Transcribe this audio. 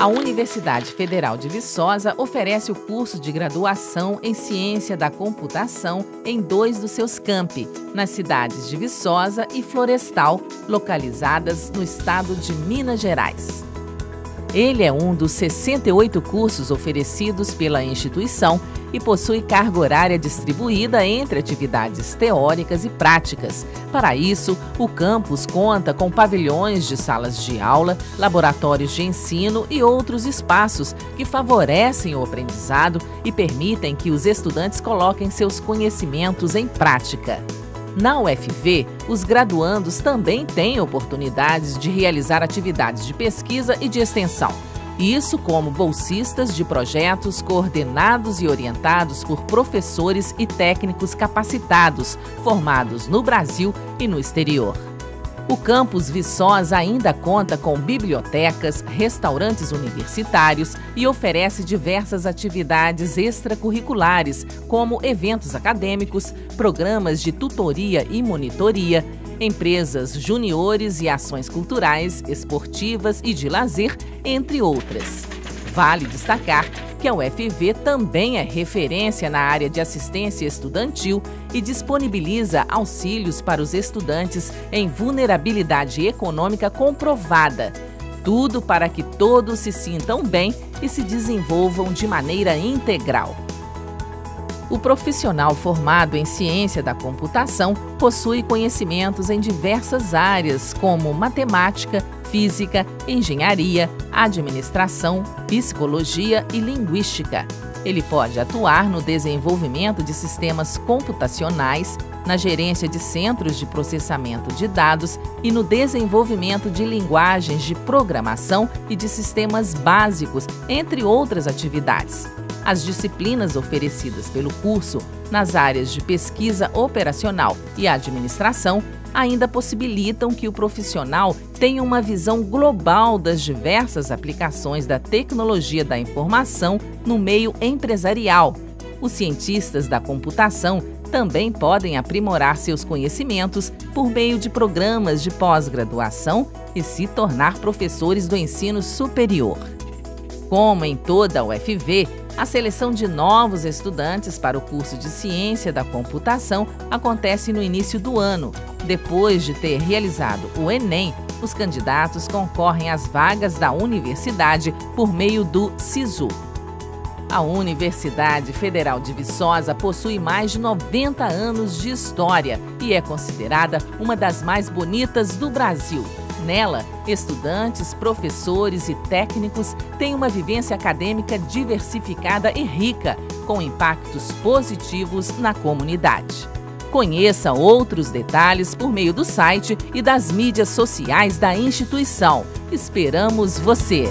A Universidade Federal de Viçosa oferece o curso de graduação em Ciência da Computação em 2 dos seus campi, nas cidades de Viçosa e Florestal, localizadas no estado de Minas Gerais. Ele é um dos 68 cursos oferecidos pela instituição e possui carga horária distribuída entre atividades teóricas e práticas. Para isso, o campus conta com pavilhões de salas de aula, laboratórios de ensino e outros espaços que favorecem o aprendizado e permitem que os estudantes coloquem seus conhecimentos em prática. Na UFV, os graduandos também têm oportunidades de realizar atividades de pesquisa e de extensão. Isso como bolsistas de projetos coordenados e orientados por professores e técnicos capacitados, formados no Brasil e no exterior. O campus Viçosa ainda conta com bibliotecas, restaurantes universitários e oferece diversas atividades extracurriculares, como eventos acadêmicos, programas de tutoria e monitoria, empresas juniores e ações culturais, esportivas e de lazer, entre outras. Vale destacar que a UFV também é referência na área de assistência estudantil e disponibiliza auxílios para os estudantes em vulnerabilidade econômica comprovada. Tudo para que todos se sintam bem e se desenvolvam de maneira integral. O profissional formado em ciência da computação possui conhecimentos em diversas áreas, como matemática, física, engenharia, administração, psicologia e linguística. Ele pode atuar no desenvolvimento de sistemas computacionais, na gerência de centros de processamento de dados e no desenvolvimento de linguagens de programação e de sistemas básicos, entre outras atividades. As disciplinas oferecidas pelo curso nas áreas de pesquisa operacional e administração ainda possibilitam que o profissional tenha uma visão global das diversas aplicações da tecnologia da informação no meio empresarial. Os cientistas da computação também podem aprimorar seus conhecimentos por meio de programas de pós-graduação e se tornar professores do ensino superior. Como em toda a UFV, a seleção de novos estudantes para o curso de Ciência da Computação acontece no início do ano. Depois de ter realizado o Enem, os candidatos concorrem às vagas da universidade por meio do SISU. A Universidade Federal de Viçosa possui mais de 90 anos de história e é considerada uma das mais bonitas do Brasil. Nela, estudantes, professores e técnicos têm uma vivência acadêmica diversificada e rica, com impactos positivos na comunidade. Conheça outros detalhes por meio do site e das mídias sociais da instituição. Esperamos você!